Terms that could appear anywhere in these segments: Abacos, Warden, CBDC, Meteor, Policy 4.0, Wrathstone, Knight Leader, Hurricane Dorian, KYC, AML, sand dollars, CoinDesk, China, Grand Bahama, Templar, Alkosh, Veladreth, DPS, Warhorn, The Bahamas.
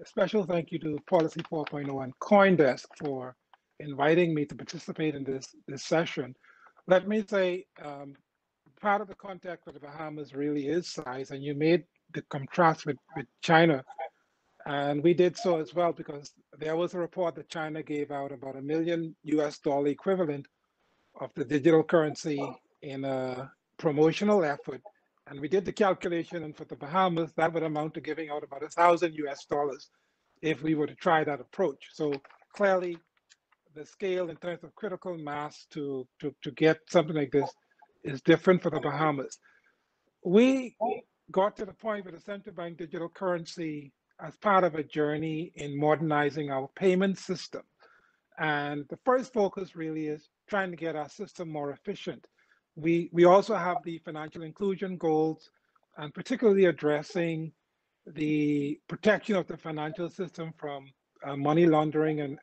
a special thank you to Policy 4.0 and CoinDesk for inviting me to participate in this session. Let me say, part of the context of the Bahamas really is size, and you made the contrast with China. And we did so as well, because there was a report that China gave out about $1 million US equivalent of the digital currency in a promotional effort. And we did the calculation, and for the Bahamas, that would amount to giving out about $1,000 US if we were to try that approach. So clearly the scale in terms of critical mass to get something like this is different for the Bahamas. We got to the point with the central bank digital currency as part of a journey in modernizing our payment system. And the first focus really is trying to get our system more efficient. We also have the financial inclusion goals, and particularly addressing the protection of the financial system from money laundering and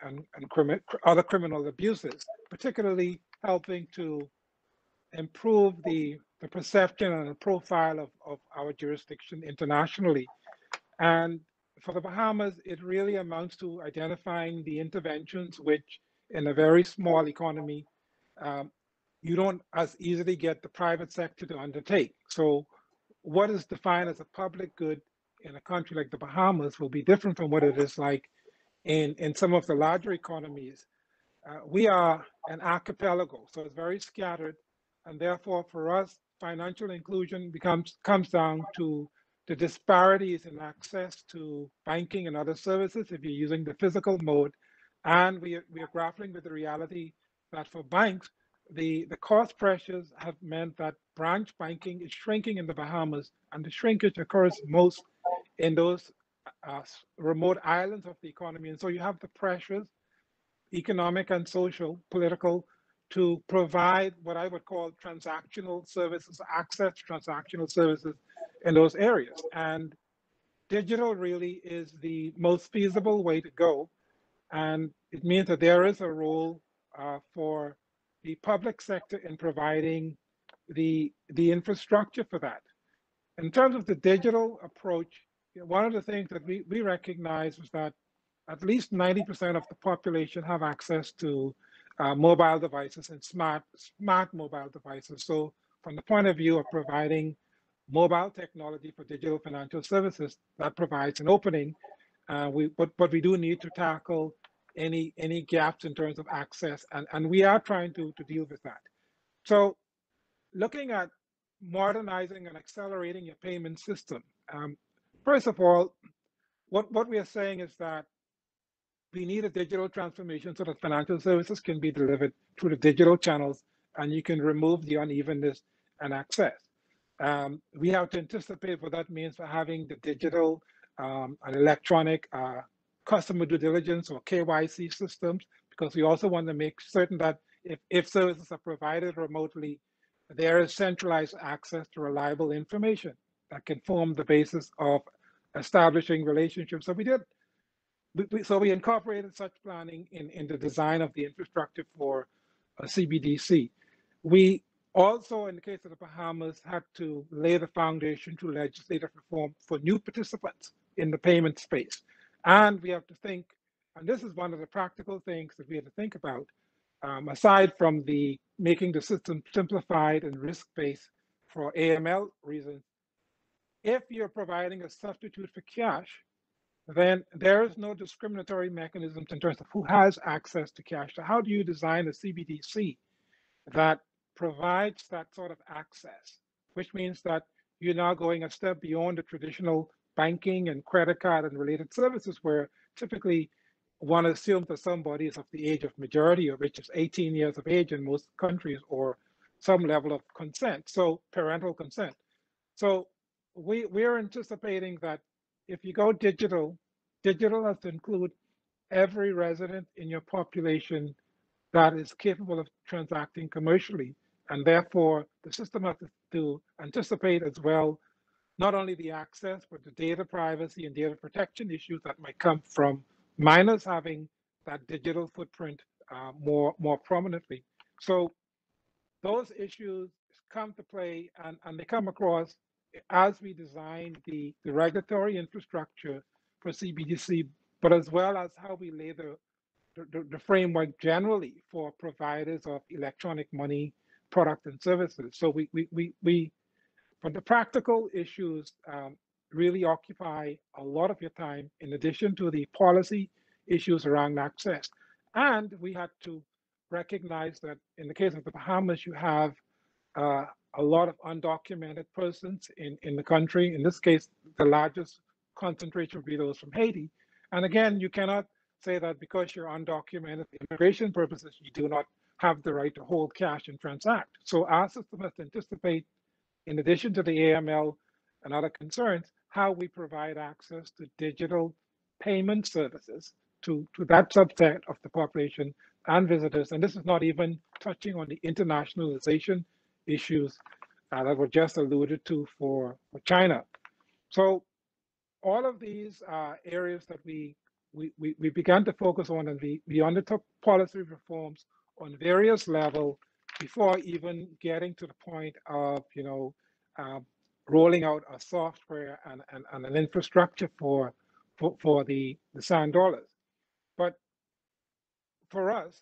other criminal abuses, particularly helping to improve the perception and the profile of our jurisdiction internationally. And for the Bahamas, it really amounts to identifying the interventions which, in a very small economy, you don't as easily get the private sector to undertake. So what is defined as a public good in a country like the Bahamas will be different from what it is like in some of the larger economies. We are an archipelago, so it's very scattered. And therefore, for us, financial inclusion comes down to the disparities in access to banking and other services if you're using the physical mode. And we are grappling with the reality that for banks, the cost pressures have meant that branch banking is shrinking in the Bahamas, and the shrinkage occurs most in those remote islands of the economy. And so you have the pressures, economic and social, political, to provide what I would call transactional services, access to transactional services in those areas. And digital really is the most feasible way to go. And it means that there is a role for the public sector in providing the infrastructure for that. In terms of the digital approach, one of the things that we recognize was that at least 90% of the population have access to mobile devices and smart mobile devices. So from the point of view of providing mobile technology for digital financial services, that provides an opening. But we do need to tackle any gaps in terms of access, and we are trying to deal with that. So looking at modernizing and accelerating your payment system, first of all, what we are saying is that we need a digital transformation so that financial services can be delivered through the digital channels, and you can remove the unevenness and access. We have to anticipate what that means for having the digital and electronic customer due diligence or KYC systems, because we also want to make certain that if services are provided remotely, there is centralized access to reliable information that can form the basis of establishing relationships. So we incorporated such planning in the design of the infrastructure for CBDC. We also, in the case of the Bahamas, had to lay the foundation to legislative reform for new participants in the payment space. And we have to think, and this is one of the practical things that we have to think about, aside from the making the system simplified and risk-based for AML reasons, if you're providing a substitute for cash, then there is no discriminatory mechanism in terms of who has access to cash. So how do you design a CBDC that provides that sort of access, which means that you're now going a step beyond the traditional banking and credit card and related services, where typically one assumes that somebody is of the age of majority, or which is 18 years of age in most countries, or some level of consent, so parental consent. So we are anticipating that if you go digital, digital has to include every resident in your population that is capable of transacting commercially. And therefore, the system has to anticipate as well, not only the access, but the data privacy and data protection issues that might come from minors having that digital footprint more prominently. So those issues come to play, and they come across as we design the regulatory infrastructure for CBDC, but as well as how we lay the framework generally for providers of electronic money products and services. So we from the practical issues really occupy a lot of your time, in addition to the policy issues around access. And we had to recognize that in the case of the Bahamas, you have a lot of undocumented persons in the country. In this case, the largest concentration would be those from Haiti. And again, you cannot say that because you're undocumented for immigration purposes, you do not have the right to hold cash and transact. So our system has to anticipate, in addition to the AML and other concerns, how we provide access to digital payment services to that subset of the population and visitors. And this is not even touching on the internationalization issues that were just alluded to for China. So all of these are areas that we began to focus on, and we undertook policy reforms on various levels before even getting to the point of, you know, rolling out a software and an infrastructure for the sand dollars. But for us,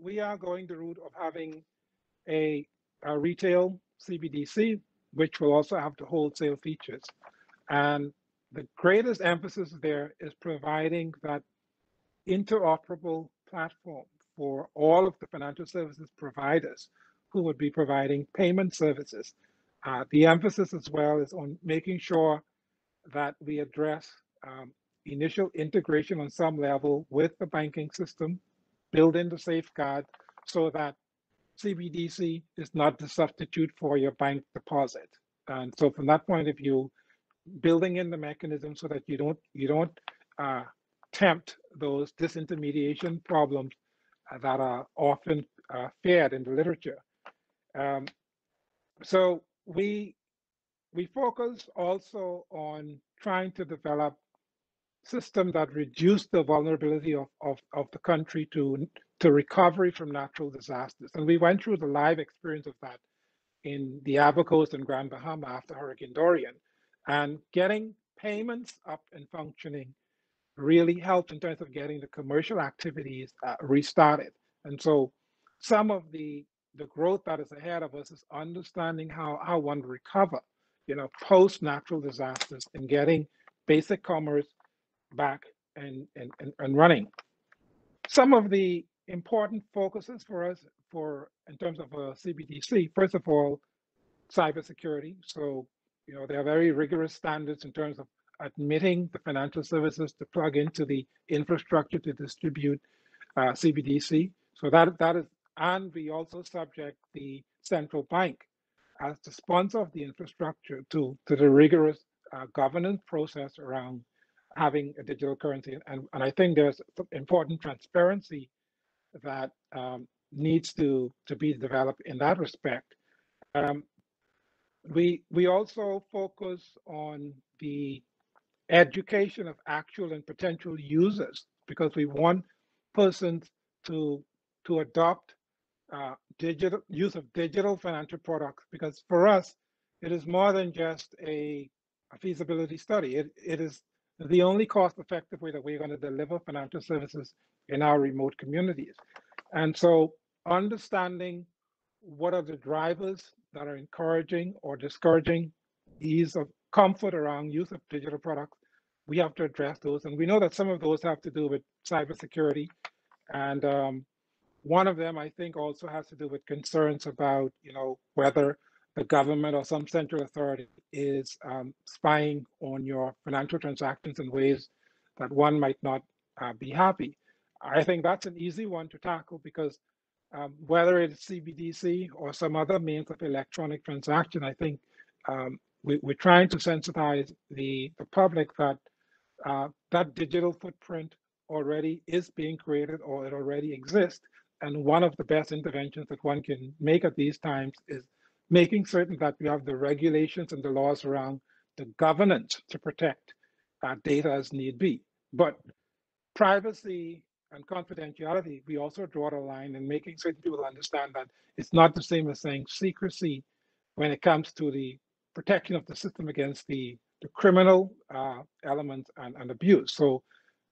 we are going the route of having a retail CBDC, which will also have the wholesale features. And the greatest emphasis there is providing that interoperable platform for all of the financial services providers who would be providing payment services. The emphasis as well is on making sure that we address initial integration on some level with the banking system, build in the safeguard so that CBDC is not the substitute for your bank deposit. And so from that point of view, building in the mechanism so that you don't tempt those disintermediation problems that are often feared in the literature. So we focus also on trying to develop systems that reduce the vulnerability of the country to recovery from natural disasters. And we went through the live experience of that in the Abacos and Grand Bahama after Hurricane Dorian. And getting payments up and functioning really helped in terms of getting the commercial activities restarted. And so some of the growth that is ahead of us is understanding how one recover, you know, post natural disasters, and getting basic commerce back and running. Some of the important focuses for us in terms of CBDC, first of all, cybersecurity. So, you know, there are very rigorous standards in terms of admitting the financial services to plug into the infrastructure to distribute CBDC. So that is, and we also subject the central bank as the sponsor of the infrastructure to the rigorous governance process around having a digital currency. And I think there's important transparency that needs to be developed in that respect. We also focus on the education of actual and potential users, because we want persons to adopt digital use of digital financial products, because for us, it is more than just a feasibility study. It is the only cost-effective way that we're going to deliver financial services in our remote communities. And so understanding what are the drivers that are encouraging or discouraging ease of comfort around use of digital products, we have to address those. And we know that some of those have to do with cybersecurity. And one of them, I think, also has to do with concerns about, you know, whether the government or some central authority is spying on your financial transactions in ways that one might not be happy. I think that's an easy one to tackle, because whether it's CBDC or some other means of electronic transaction, I think we're trying to sensitize the public that that digital footprint already is being created, or it already exists. And one of the best interventions that one can make at these times is making certain that we have the regulations and the laws around the governance to protect data as need be. But privacy and confidentiality, we also draw the line in making certain people understand that it's not the same as saying secrecy when it comes to the protection of the system against the the criminal element and abuse. So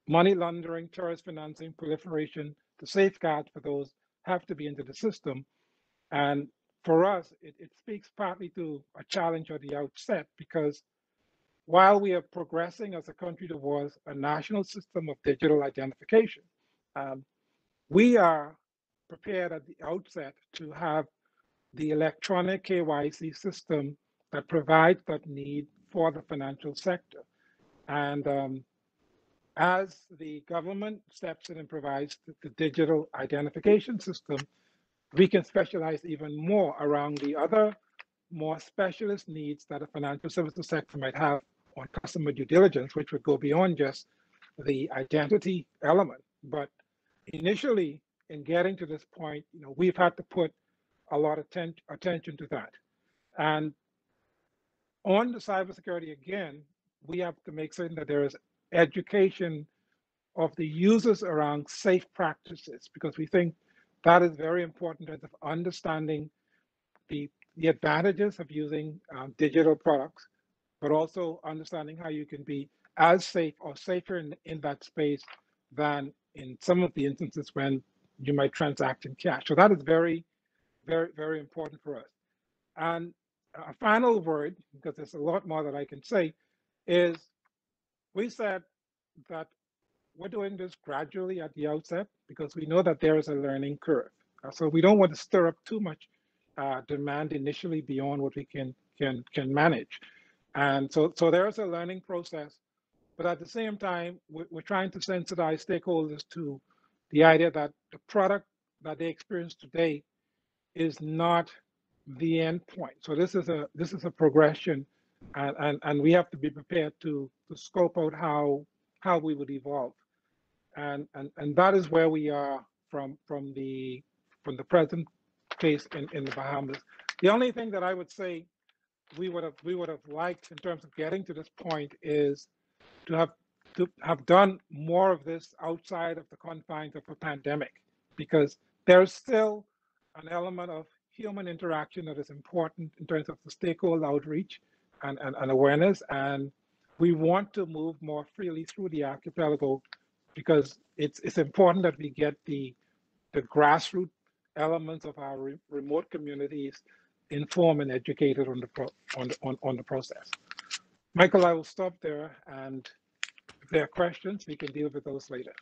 money laundering, terrorist financing, proliferation, the safeguards for those have to be into the system. And for us, it speaks partly to a challenge at the outset, because while we are progressing as a country towards a national system of digital identification, we are prepared at the outset to have the electronic KYC system that provides that need for the financial sector. And as the government steps in and provides the digital identification system, we can specialize even more around the other more specialist needs that a financial services sector might have on customer due diligence, which would go beyond just the identity element. But initially, in getting to this point, you know, we've had to put a lot of attention to that. And on the cybersecurity, again, we have to make certain that there is education of the users around safe practices, because we think that is very important in terms of understanding the advantages of using digital products, but also understanding how you can be as safe or safer in that space than in some of the instances when you might transact in cash. So that is very, very, very important for us. And a final word, because there's a lot more that I can say, is we said that we're doing this gradually at the outset because we know that there is a learning curve. So we don't want to stir up too much demand initially beyond what we can manage. And so there is a learning process, but at the same time, we're trying to sensitize stakeholders to the idea that the product that they experience today is not the end point. So this is a progression, and we have to be prepared to scope out how we would evolve, and that is where we are from the present case in the Bahamas. The only thing that I would say we would have liked in terms of getting to this point is to have done more of this outside of the confines of a pandemic, because there's still an element of human interaction that is important in terms of the stakeholder outreach and awareness. And we want to move more freely through the archipelago because it's important that we get the grassroots elements of our remote communities informed and educated on the process. Michael, I will stop there, and if there are questions, we can deal with those later.